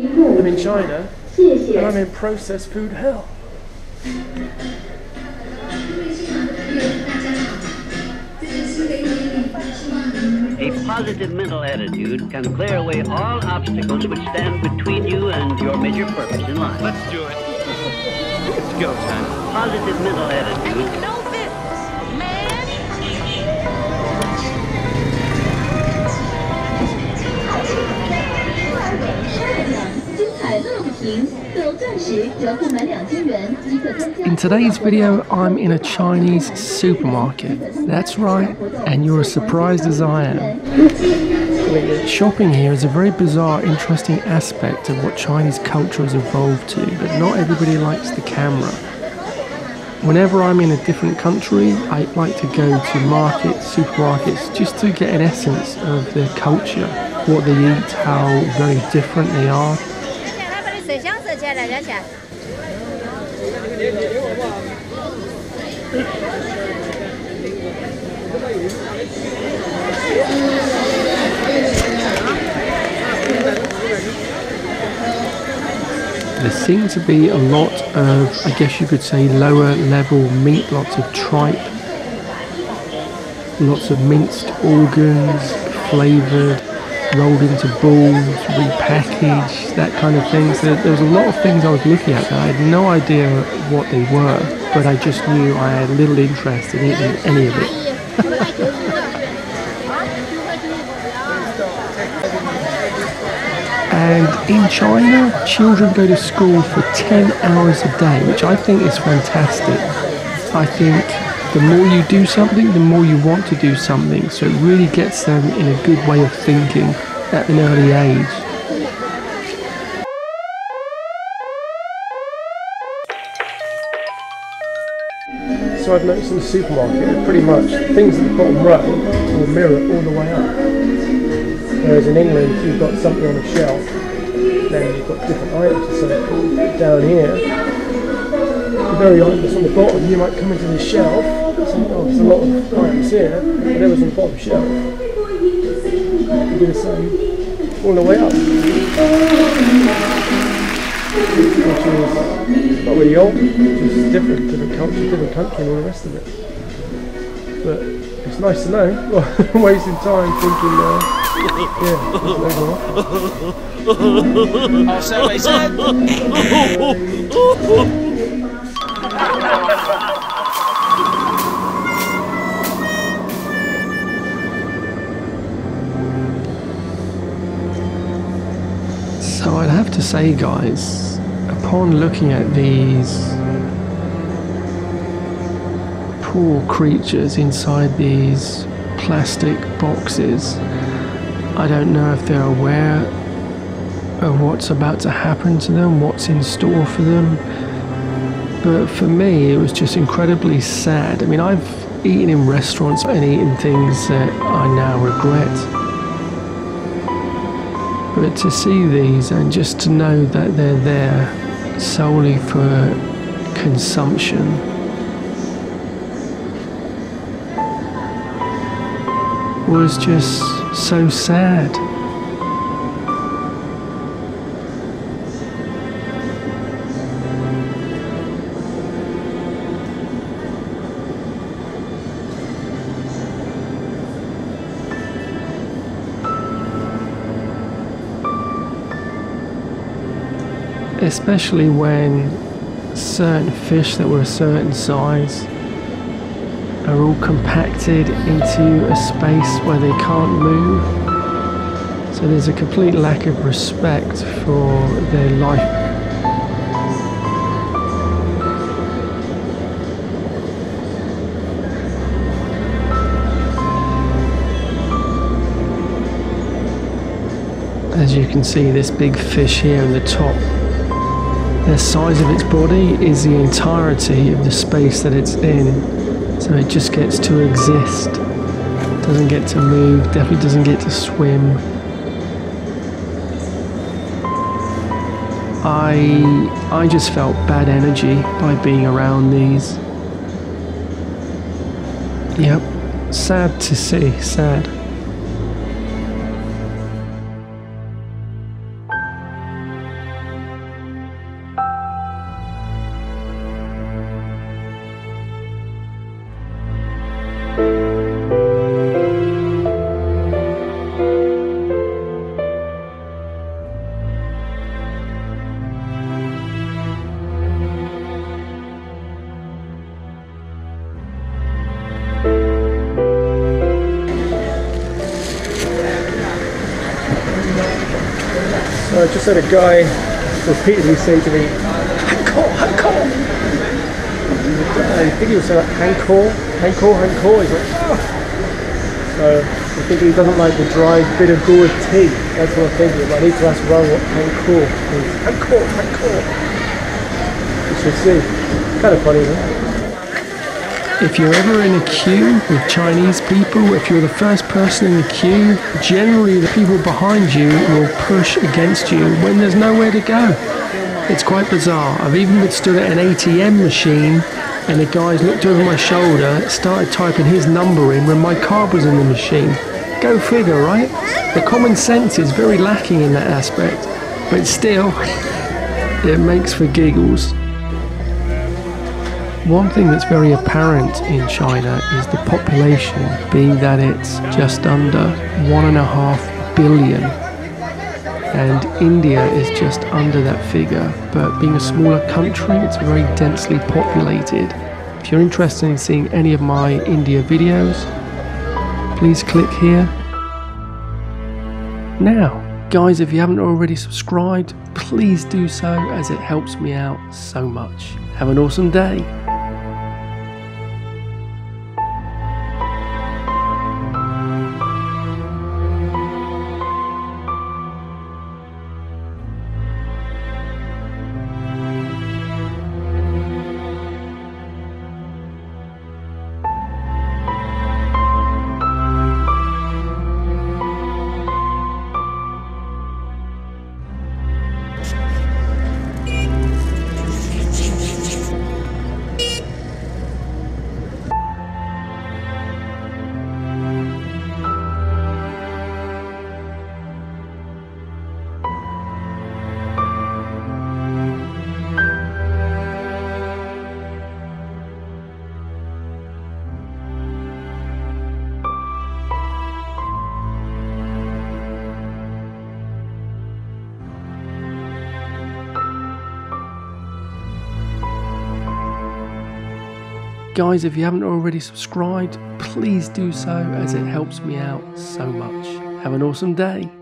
I'm in China, and I'm in processed food hell. A positive mental attitude can clear away all obstacles which stand between you and your major purpose in life. Let's do it. Let's go, son. Positive mental attitude. I mean, no business, man. In today's video, I'm in a Chinese supermarket. That's right, and you're as surprised as I am. Shopping here is a very bizarre, interesting aspect of what Chinese culture has evolved to, but not everybody likes the camera. Whenever I'm in a different country, I like to go to markets, supermarkets, just to get an essence of their culture, what they eat, how very different they are. There seems to be a lot of, I guess you could say, lower level meat, lots of tripe, lots of minced organs, flavoured, rolled into balls, repackaged, that kind of thing. So there was a lot of things I was looking at that I had no idea what they were, but I just knew I had little interest in eating any of it. And in China, children go to school for 10 hours a day, which I think is fantastic. I think the more you do something, the more you want to do something. So it really gets them in a good way of thinking at an early age. So I've noticed in the supermarket, pretty much things at the bottom row will mirror all the way up. Whereas in England, if you've got something on a shelf, then you've got different items to sell. Down here, the very item that's on the bottom, you might come into the shelf, there's a lot of items here, whatever's on the bottom shelf, you do the same all the way up. Which is not really old, it's different, different country and all the rest of it. But it's nice to know, wasting time thinking yeah, so they said. So I'd have to say, guys, upon looking at these poor creatures inside these plastic boxes, I don't know if they're aware of what's about to happen to them, what's in store for them, but for me it was just incredibly sad. I mean, I've eaten in restaurants and eaten things that I now regret, but to see these and just to know that they're there solely for consumption. Was just so sad. Especially when certain fish that were a certain size are all compacted into a space where they can't move. So there's a complete lack of respect for their life. As you can see, this big fish here in the top, the size of its body is the entirety of the space that it's in. So it just gets to exist, doesn't get to move, definitely doesn't get to swim. I just felt bad energy by being around these. Yep, sad to see, sad. So I just had a guy repeatedly say to me, Hancock! I think he was saying like Hancock. He's like, oh. So I think he doesn't like the dry bit of Goa tea. That's what I'm thinking. But I need to ask Ron what Hancock means. Hancock. You should see. Kind of funny, isn't it? If you're ever in a queue with Chinese people, if you're the first person in the queue, generally the people behind you will push against you when there's nowhere to go. It's quite bizarre. I've even been stood at an ATM machine and the guy's looked over my shoulder, started typing his number in when my card was in the machine. Go figure, right? The common sense is very lacking in that aspect, but still, it makes for giggles. One thing that's very apparent in China is the population, being that it's just under 1.5 billion. And India is just under that figure, but being a smaller country, it's very densely populated. If you're interested in seeing any of my India videos, please click here. Now, guys, if you haven't already subscribed, please do so as it helps me out so much. Have an awesome day. Guys, if you haven't already subscribed, please do so as it helps me out so much. Have an awesome day.